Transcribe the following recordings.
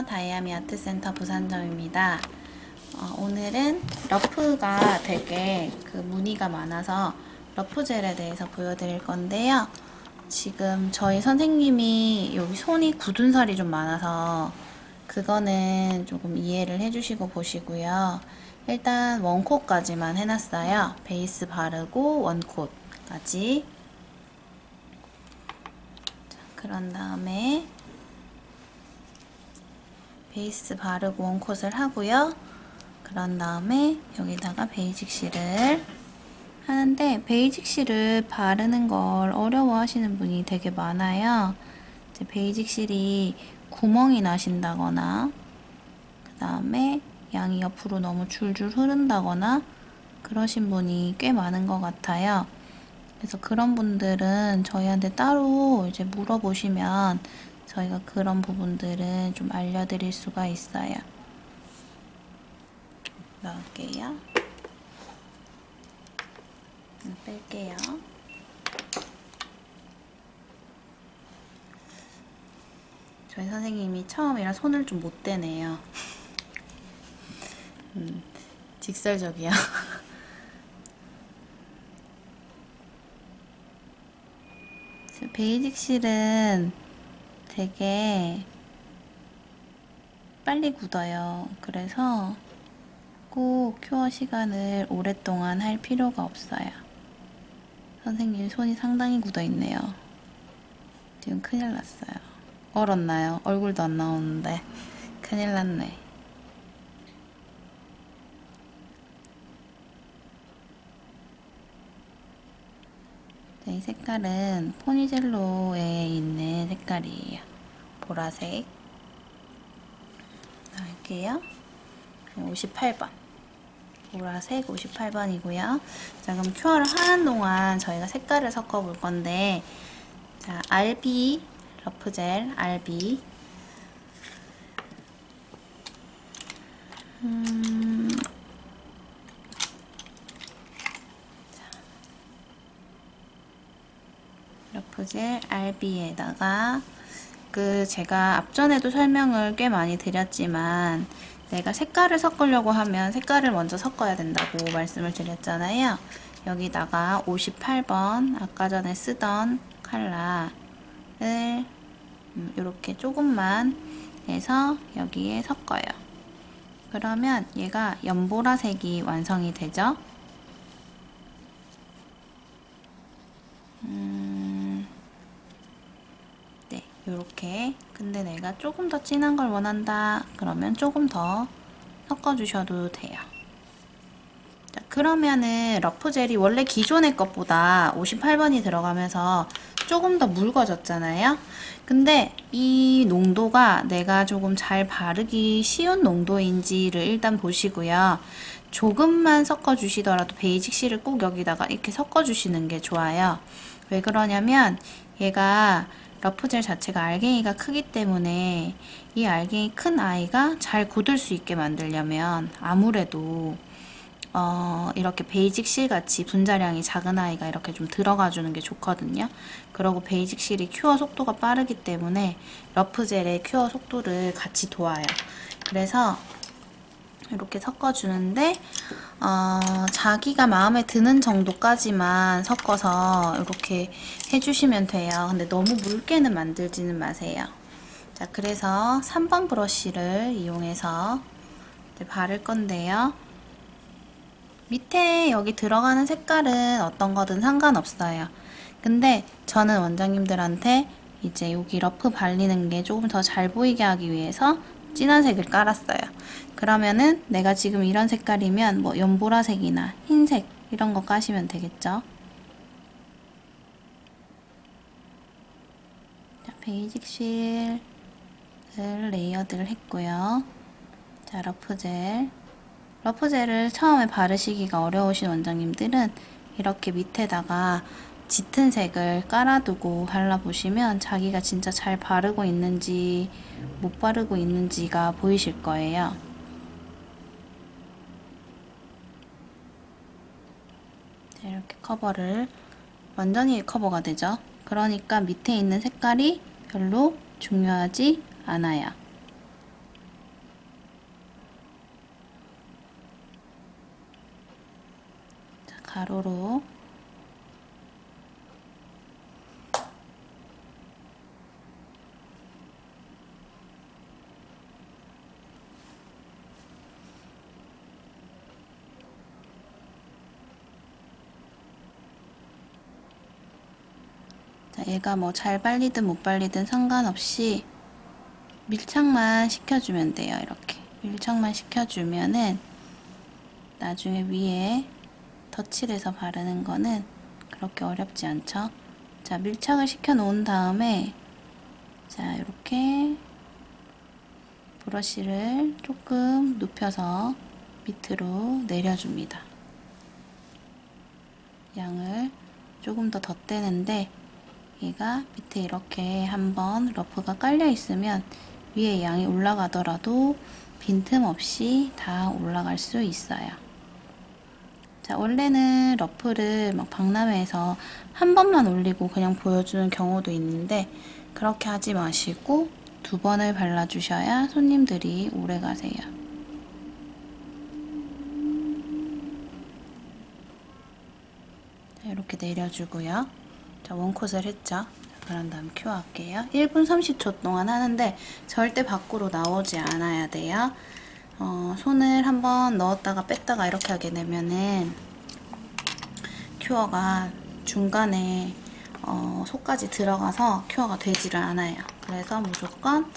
안녕하세요. 다이아미 아트센터 부산점입니다. 오늘은 러프가 되게 무늬가 많아서 러프젤에 대해서 보여드릴 건데요. 지금 저희 선생님이 여기 손이 굳은 살이 좀 많아서 그거는 조금 이해를 해주시고 보시고요. 일단 원콧까지만 해놨어요. 베이스 바르고 원콧까지. 자, 그런 다음에 베이스 바르고 원콧을 하고요. 그런 다음에 여기다가 베이직 실을 하는데, 베이직 실을 바르는 걸 어려워하시는 분이 되게 많아요. 이제 베이직 실이 구멍이 나신다거나 그 다음에 양이 옆으로 너무 줄줄 흐른다거나 그러신 분이 꽤 많은 것 같아요. 그래서 그런 분들은 저희한테 따로 이제 물어보시면 저희가 그런 부분들은 좀 알려드릴 수가 있어요. 넣을게요. 뺄게요. 저희 선생님이 처음이라 손을 좀 못 대네요. 직설적이야. 베이직 실은 되게 빨리 굳어요. 그래서 꼭 큐어 시간을 오랫동안 할 필요가 없어요. 선생님 손이 상당히 굳어있네요. 지금 큰일 났어요. 얼었나요? 얼굴도 안 나오는데. 큰일 났네. 네, 이 색깔은 포니젤로에 있는 색깔이에요. 보라색 넣을게요. 58번 보라색 58번이고요 자, 그럼 큐어를 하는 동안 저희가 색깔을 섞어 볼 건데, 자, rb 러프젤 rb 러프젤 RB에다가 제가 앞전에도 설명을 꽤 많이 드렸지만 내가 색깔을 섞으려고 하면 색깔을 먼저 섞어야 된다고 말씀을 드렸잖아요. 여기다가 58번 아까 전에 쓰던 컬러를 이렇게 조금만 해서 여기에 섞어요. 그러면 얘가 연보라색이 완성이 되죠. 이렇게. 근데 내가 조금 더 진한 걸 원한다 그러면 조금 더 섞어 주셔도 돼요. 자, 그러면은 러프젤이 원래 기존의 것보다 58번이 들어가면서 조금 더 묽어졌잖아요. 근데 이 농도가 내가 조금 잘 바르기 쉬운 농도인지를 일단 보시고요. 조금만 섞어 주시더라도 베이직 실을 꼭 여기다가 이렇게 섞어 주시는 게 좋아요. 왜 그러냐면 얘가 러프젤 자체가 알갱이가 크기 때문에 이 알갱이 큰 아이가 잘 굳을 수 있게 만들려면 아무래도 이렇게 베이직 실 같이 분자량이 작은 아이가 이렇게 좀 들어가 주는 게 좋거든요. 그리고 베이직 실이 큐어 속도가 빠르기 때문에 러프젤의 큐어 속도를 같이 도와요. 그래서 이렇게 섞어주는데 자기가 마음에 드는 정도까지만 섞어서 이렇게 해주시면 돼요. 근데 너무 묽게는 만들지는 마세요. 자, 그래서 3번 브러쉬를 이용해서 이제 바를 건데요. 밑에 여기 들어가는 색깔은 어떤 거든 상관없어요. 근데 저는 원장님들한테 이제 여기 러프 발리는 게 조금 더 잘 보이게 하기 위해서 진한 색을 깔았어요. 그러면은 내가 지금 이런 색깔이면 뭐 연보라색이나 흰색 이런 거 까시면 되겠죠. 자, 베이직 실을 레이어드를 했고요. 자, 러프젤을 처음에 바르시기가 어려우신 원장님들은 이렇게 밑에다가 짙은 색을 깔아두고 발라보시면 자기가 진짜 잘 바르고 있는지 못 바르고 있는지가 보이실 거예요. 이렇게 커버를 완전히 커버가 되죠. 그러니까 밑에 있는 색깔이 별로 중요하지 않아요. 가로로 얘가 뭐 잘 발리든 못 발리든 상관없이 밀착만 시켜주면 돼요. 이렇게 밀착만 시켜주면은 나중에 위에 덧칠해서 바르는 거는 그렇게 어렵지 않죠. 자, 밀착을 시켜 놓은 다음에 자, 이렇게 브러쉬를 조금 눕혀서 밑으로 내려줍니다. 양을 조금 더 덧대는데 얘가 밑에 이렇게 한번 러프가 깔려 있으면 위에 양이 올라가더라도 빈틈없이 다 올라갈 수 있어요. 자, 원래는 러프를 막 박람회에서 한 번만 올리고 그냥 보여주는 경우도 있는데 그렇게 하지 마시고 두 번을 발라주셔야 손님들이 오래 가세요. 자, 이렇게 내려주고요. 자, 원콧을 했죠. 그런 다음 큐어 할게요. 1분 30초 동안 하는데 절대 밖으로 나오지 않아야 돼요. 손을 한번 넣었다가 뺐다가 이렇게 하게 되면은 큐어가 중간에 속까지 들어가서 큐어가 되지를 않아요. 그래서 무조건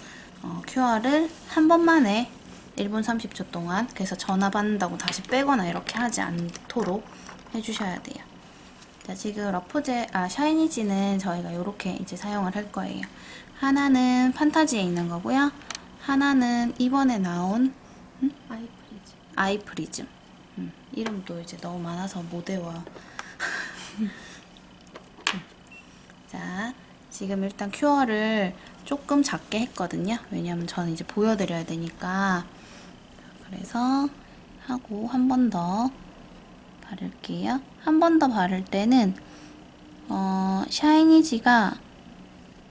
큐어를 한 번만에 1분 30초 동안, 그래서 전화 받는다고 다시 빼거나 이렇게 하지 않도록 해주셔야 돼요. 자, 지금 러프젤, 샤이니지는 저희가 이렇게 이제 사용을 할 거예요. 하나는 판타지에 있는 거고요. 하나는 이번에 나온 아이프리즘. 이름도 이제 너무 많아서 못 외워요. 자, 지금 일단 큐어를 조금 작게 했거든요. 왜냐면 저는 이제 보여드려야 되니까. 그래서 하고 한 번 더 바를게요. 한 번 더 바를 때는 샤이니지가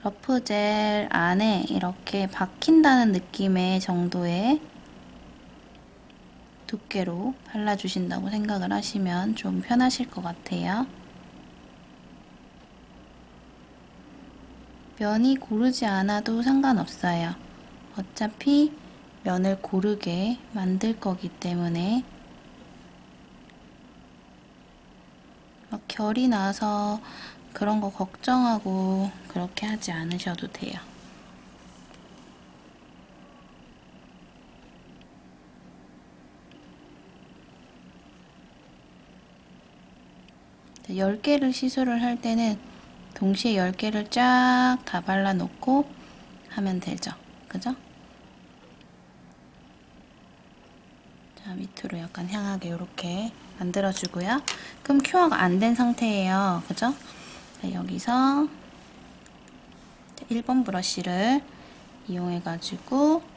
러프젤 안에 이렇게 박힌다는 느낌의 정도의 두께로 발라주신다고 생각을 하시면 좀 편하실 것 같아요. 면이 고르지 않아도 상관없어요. 어차피 면을 고르게 만들 거기 때문에 막 결이 나서 그런 거 걱정하고 그렇게 하지 않으셔도 돼요. 자, 10개를 시술을 할 때는 동시에 10개를 쫙 다 발라놓고 하면 되죠. 그죠? 자, 밑으로 약간 향하게 이렇게 만들어주고요. 그럼 큐어가 안 된 상태예요. 그죠? 자, 여기서 1번 브러쉬를 이용해가지고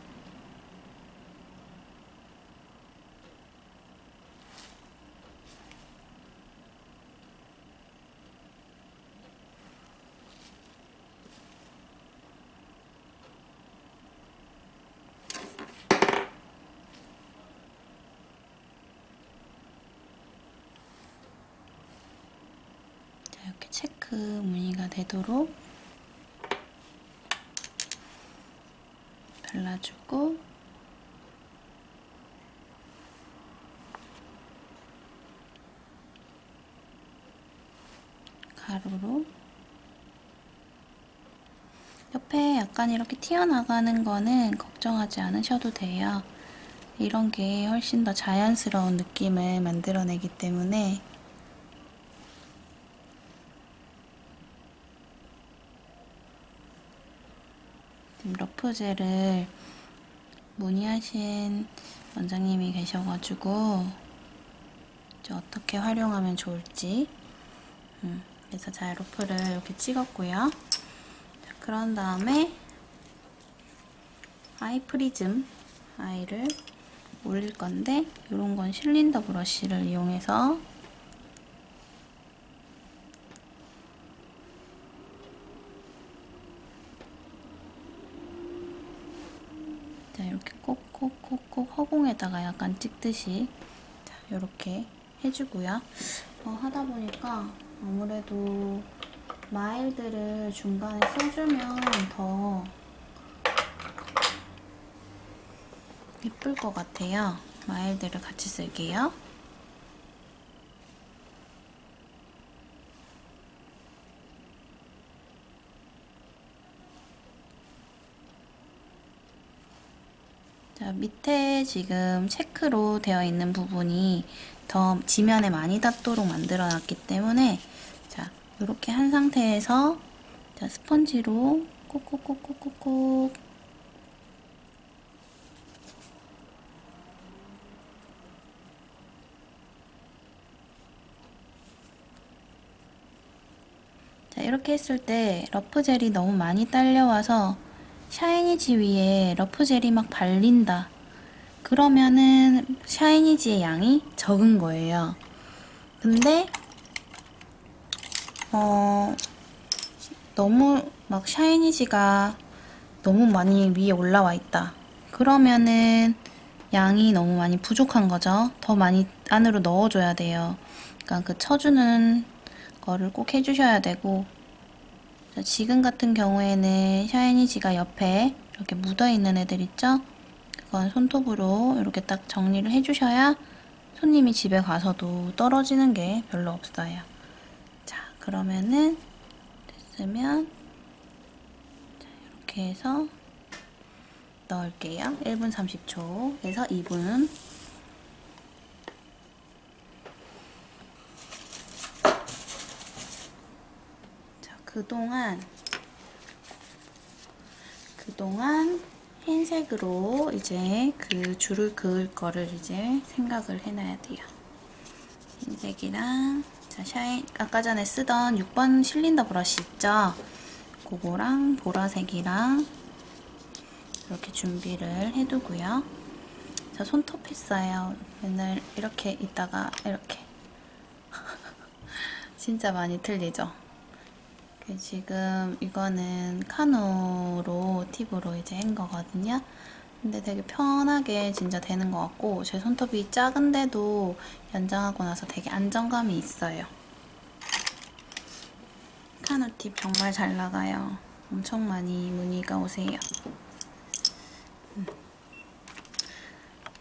이렇게 체크 무늬가 되도록 발라주고, 가로로 옆에 약간 이렇게 튀어나가는 거는 걱정하지 않으셔도 돼요. 이런 게 훨씬 더 자연스러운 느낌을 만들어내기 때문에. 러프젤을 문의하신 원장님이 계셔가지고 이제 어떻게 활용하면 좋을지, 그래서 자, 러프를 이렇게 찍었고요. 자, 그런 다음에 아이프리즘 아이를 올릴 건데 이런 건 실린더 브러쉬를 이용해서 허공에다가 약간 찍듯이 이렇게 해주고요. 하다 보니까 아무래도 마일드를 중간에 써주면 더 예쁠 것 같아요. 마일드를 같이 쓸게요. 자, 밑에 지금 체크로 되어 있는 부분이 더 지면에 많이 닿도록 만들어 놨기 때문에, 자, 이렇게 한 상태에서, 자, 스펀지로 콕콕콕콕콕콕 자, 이렇게 했을 때 러프젤이 너무 많이 딸려와서 샤이니지 위에 러프젤이 막 발린다 그러면은 샤이니지의 양이 적은 거예요. 근데 너무 막 샤이니지가 너무 많이 위에 올라와 있다 그러면은 양이 너무 많이 부족한 거죠. 더 많이 안으로 넣어줘야 돼요. 그러니까 그 쳐주는 거를 꼭 해주셔야 되고, 자, 지금 같은 경우에는 샤이니지가 옆에 이렇게 묻어있는 애들 있죠? 그건 손톱으로 이렇게 딱 정리를 해주셔야 손님이 집에 가서도 떨어지는 게 별로 없어요. 자, 그러면은 됐으면, 자, 이렇게 해서 넣을게요. 1분 30초에서 2분. 그동안 흰색으로 이제 그 줄을 그을 거를 이제 생각을 해놔야 돼요. 흰색이랑, 자, 아까 전에 쓰던 6번 실린더 브러쉬 있죠? 그거랑 보라색이랑 이렇게 준비를 해두고요. 자, 손톱 했어요. 맨날 이렇게 있다가 이렇게 진짜 많이 틀리죠? 지금 이거는 카누로 팁으로 이제 한 거거든요. 근데 되게 편하게 진짜 되는 것 같고, 제 손톱이 작은데도 연장하고 나서 되게 안정감이 있어요. 카누 팁 정말 잘 나가요. 엄청 많이 문의가 오세요.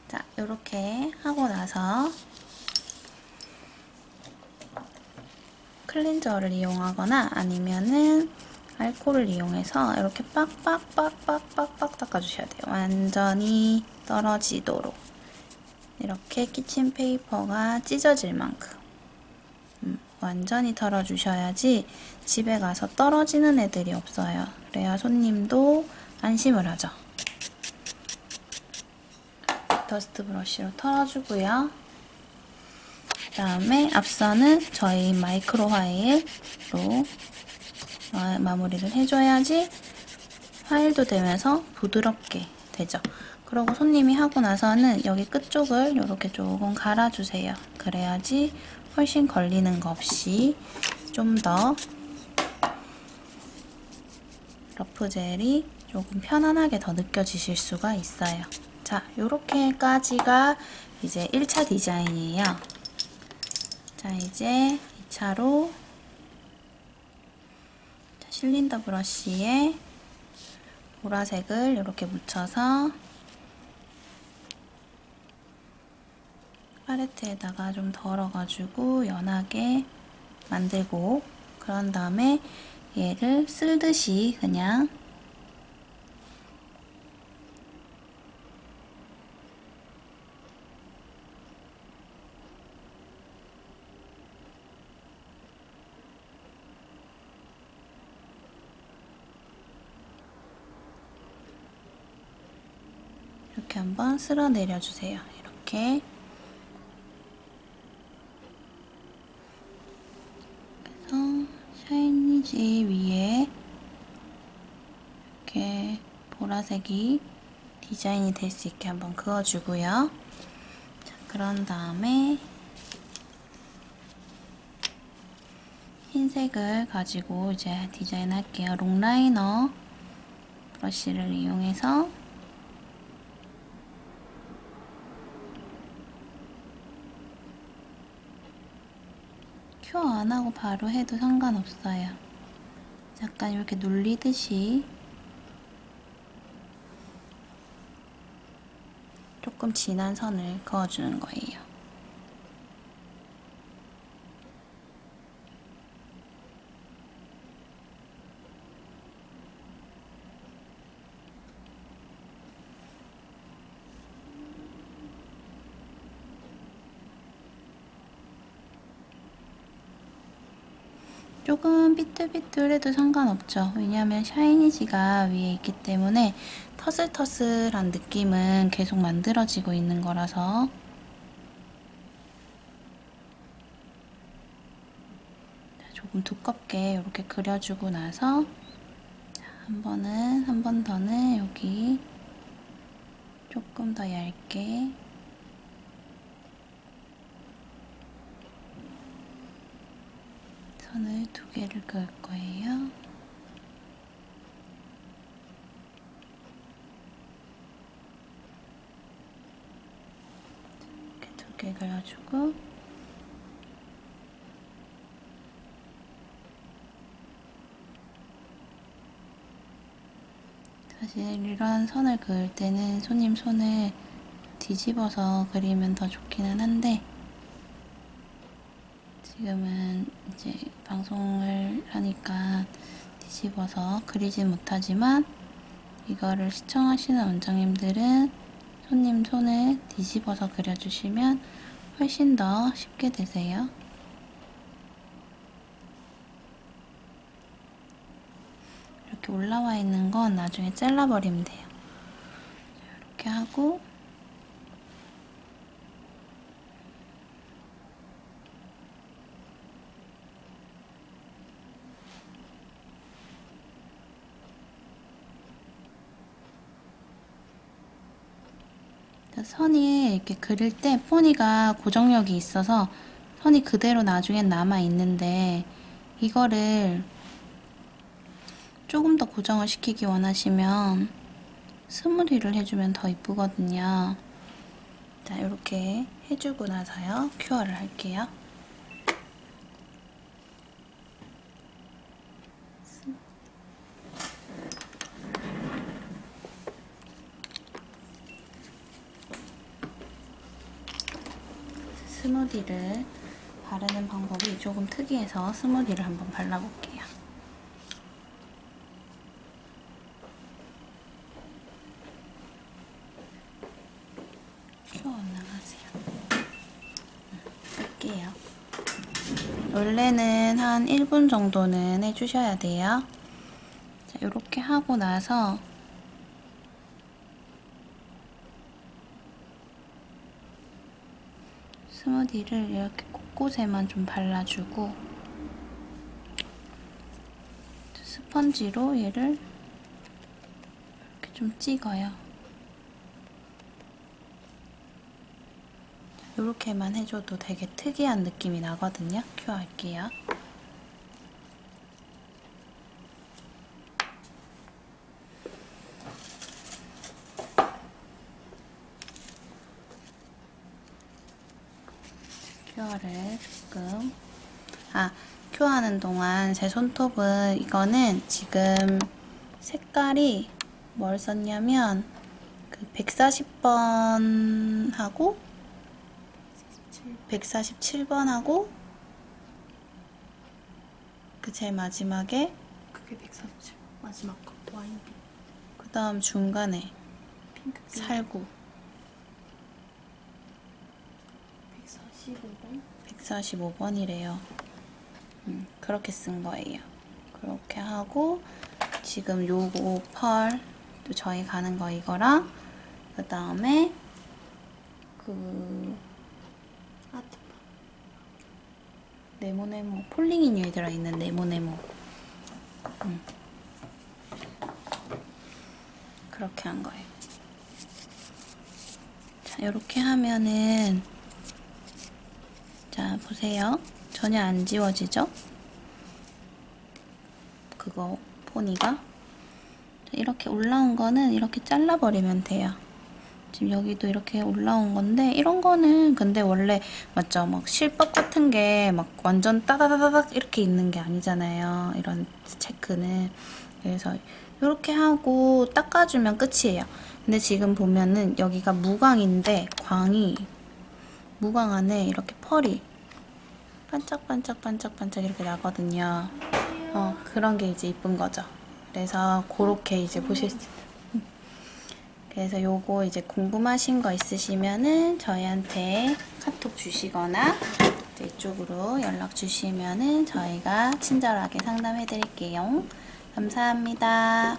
자, 이렇게 하고 나서 클렌저를 이용하거나 아니면은 알코올을 이용해서 이렇게 빡빡빡빡빡 닦아주셔야 돼요. 완전히 떨어지도록. 이렇게 키친페이퍼가 찢어질 만큼. 완전히 털어주셔야지 집에 가서 떨어지는 애들이 없어요. 그래야 손님도 안심을 하죠. 더스트 브러쉬로 털어주고요. 그 다음에 앞서는 저희 마이크로 화일로 마무리를 해줘야지 화일도 되면서 부드럽게 되죠. 그리고 손님이 하고 나서는 여기 끝쪽을 이렇게 조금 갈아주세요. 그래야지 훨씬 걸리는 거 없이 좀 더 러프젤이 조금 편안하게 더 느껴지실 수가 있어요. 자, 요렇게까지가 이제 1차 디자인이에요. 자, 이제 2차로, 자, 실린더 브러쉬에 보라색을 이렇게 묻혀서 팔레트에다가 좀 덜어가지고 연하게 만들고, 그런 다음에 얘를 쓸듯이 그냥 이렇게 한번 쓸어 내려주세요. 이렇게 그래서 샤이니지 위에 이렇게 보라색이 디자인이 될 수 있게 한번 그어주고요. 자, 그런 다음에 흰색을 가지고 이제 디자인할게요. 롱라이너 브러쉬를 이용해서 큐어 안 하고 바로 해도 상관없어요. 약간 이렇게 눌리듯이 조금 진한 선을 그어주는 거예요. 조금 삐뚤삐뚤해도 상관없죠. 왜냐하면 샤이니지가 위에 있기 때문에 터슬터슬한 느낌은 계속 만들어지고 있는 거라서 조금 두껍게 이렇게 그려주고 나서 한 번 더는 여기 조금 더 얇게 선을 2개를 그을 거예요. 이렇게 2개 그려주고 사실 이런 선을 그을 때는 손님 손을 뒤집어서 그리면 더 좋기는 한데 지금은 이제 방송을 하니까 뒤집어서 그리진 못하지만 이거를 시청하시는 원장님들은 손님 손을 뒤집어서 그려주시면 훨씬 더 쉽게 되세요. 이렇게 올라와 있는 건 나중에 잘라버리면 돼요. 이렇게 하고 선이 이렇게 그릴 때 포니가 고정력이 있어서 선이 그대로 나중엔 남아 있는데 이거를 조금 더 고정을 시키기 원하시면 스무리를 해주면 더 이쁘거든요. 자, 이렇게 해주고 나서요 큐어를 할게요. 스무디를 바르는 방법이 조금 특이해서 스무디를 한번 발라볼게요. 큐어 나가세요. 볼게요. 원래는 한 1분 정도는 해주셔야 돼요. 자, 이렇게 하고 나서 스무디를 이렇게 곳곳에만 좀 발라주고 스펀지로 얘를 이렇게 좀 찍어요. 이렇게만 해줘도 되게 특이한 느낌이 나거든요. 큐어 할게요. 큐어를 조금 큐어하는 동안 제 손톱은 이거는 지금 색깔이 뭘 썼냐면 그 140번 하고 147번 하고 그 제일 마지막에 그게 147 마지막 거 와인빛 그 다음 중간에 살구 145번? 145번이래요. 그렇게 쓴 거예요. 그렇게 하고 지금 요거 펄 또 저희 가는 거 이거랑 그 다음에 그 아트 네모네모 폴링인 유에 들어있는 네모네모 그렇게 한 거예요. 자, 요렇게 하면은 자, 보세요. 전혀 안 지워지죠? 그거 포니가 이렇게 올라온 거는 이렇게 잘라버리면 돼요. 지금 여기도 이렇게 올라온 건데, 이런 거는 근데 원래 맞죠? 막 실밥 같은 게 막 완전 따다다닥 이렇게 있는 게 아니잖아요. 이런 체크는. 그래서 이렇게 하고 닦아주면 끝이에요. 근데 지금 보면은 여기가 무광인데, 무광 안에 이렇게 펄이 반짝반짝 이렇게 나거든요. 그런 게 이제 이쁜 거죠. 그래서 그렇게 이제 보실 수 있어요. 그래서 요거 이제 궁금하신 거 있으시면은 저희한테 카톡 주시거나 이쪽으로 연락 주시면은 저희가 친절하게 상담해 드릴게요. 감사합니다.